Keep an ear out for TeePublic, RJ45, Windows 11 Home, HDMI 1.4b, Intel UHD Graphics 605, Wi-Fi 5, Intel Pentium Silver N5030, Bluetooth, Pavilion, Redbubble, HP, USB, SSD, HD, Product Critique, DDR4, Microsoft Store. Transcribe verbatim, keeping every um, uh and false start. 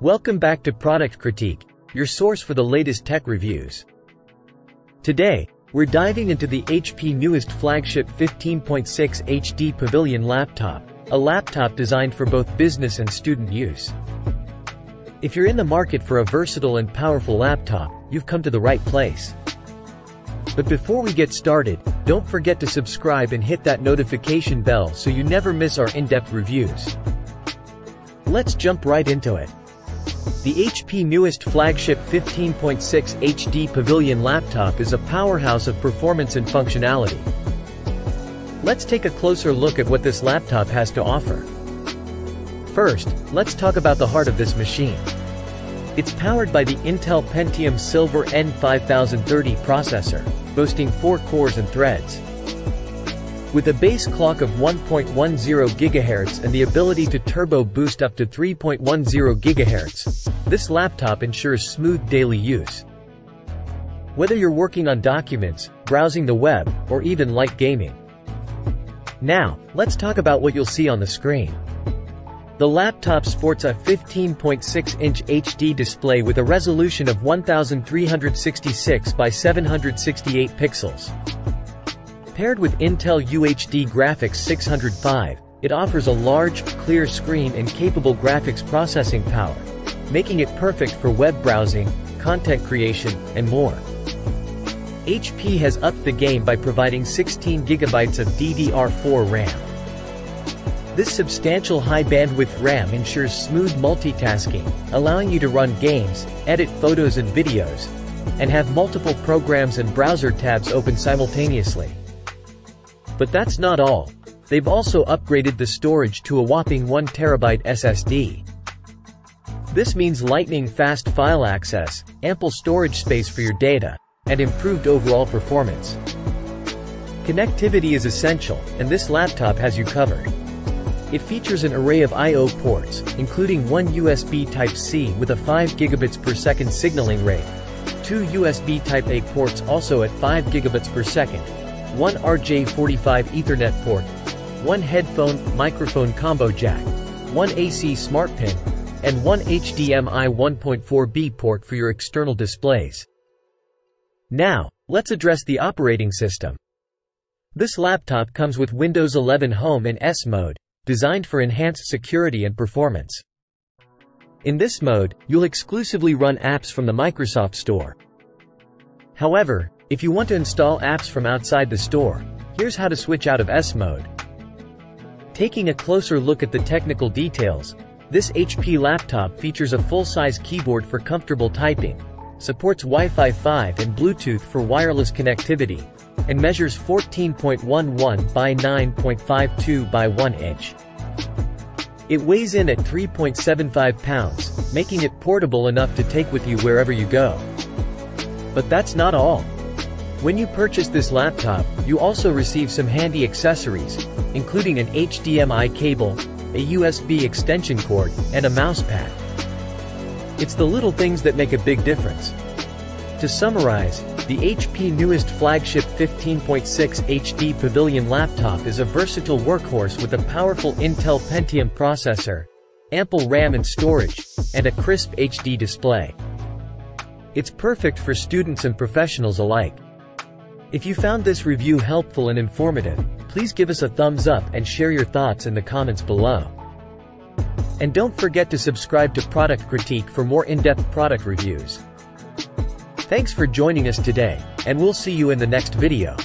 Welcome back to Product Critique, your source for the latest tech reviews. Today, we're diving into the H P newest flagship fifteen point six H D Pavilion laptop, a laptop designed for both business and student use. If you're in the market for a versatile and powerful laptop, you've come to the right place. But before we get started, don't forget to subscribe and hit that notification bell so you never miss our in-depth reviews. Let's jump right into it. The H P newest flagship fifteen point six H D Pavilion laptop is a powerhouse of performance and functionality. Let's take a closer look at what this laptop has to offer. First, let's talk about the heart of this machine. It's powered by the Intel Pentium Silver N five thousand thirty processor, boasting four cores and threads. With a base clock of one point one zero gigahertz and the ability to turbo boost up to three point one zero gigahertz, this laptop ensures smooth daily use. Whether you're working on documents, browsing the web, or even light gaming. Now, let's talk about what you'll see on the screen. The laptop sports a fifteen point six inch H D display with a resolution of one thousand three hundred sixty-six by seven hundred sixty-eight pixels. Paired with Intel U H D Graphics six oh five, it offers a large, clear screen and capable graphics processing power, making it perfect for web browsing, content creation, and more. H P has upped the game by providing sixteen gigabytes of D D R four RAM. This substantial high-bandwidth RAM ensures smooth multitasking, allowing you to run games, edit photos and videos, and have multiple programs and browser tabs open simultaneously. But that's not all. They've also upgraded the storage to a whopping one terabyte S S D. This means lightning-fast file access, ample storage space for your data, and improved overall performance. Connectivity is essential, and this laptop has you covered. It features an array of I O ports, including one U S B type C with a five gigabits per second signaling rate, two U S B type A ports also at five gigabits per second, one R J forty-five Ethernet port, one headphone-microphone combo jack, one A C smart pin, and one H D M I one point four b port for your external displays. Now, let's address the operating system. This laptop comes with Windows eleven Home in S mode, designed for enhanced security and performance. In this mode, you'll exclusively run apps from the Microsoft Store. However, if you want to install apps from outside the store, here's how to switch out of S mode. Taking a closer look at the technical details, this H P laptop features a full-size keyboard for comfortable typing, supports Wi-Fi five and Bluetooth for wireless connectivity, and measures fourteen point one one by nine point five two by one inch. It weighs in at three point seven five pounds, making it portable enough to take with you wherever you go. But that's not all. When you purchase this laptop, you also receive some handy accessories, including an H D M I cable, a U S B extension cord, and a mousepad. It's the little things that make a big difference. To summarize, the H P newest flagship fifteen point six H D Pavilion laptop is a versatile workhorse with a powerful Intel Pentium processor, ample RAM and storage, and a crisp H D display. It's perfect for students and professionals alike. If you found this review helpful and informative, please give us a thumbs up and share your thoughts in the comments below. And don't forget to subscribe to Product Critique for more in-depth product reviews. Thanks for joining us today, and we'll see you in the next video.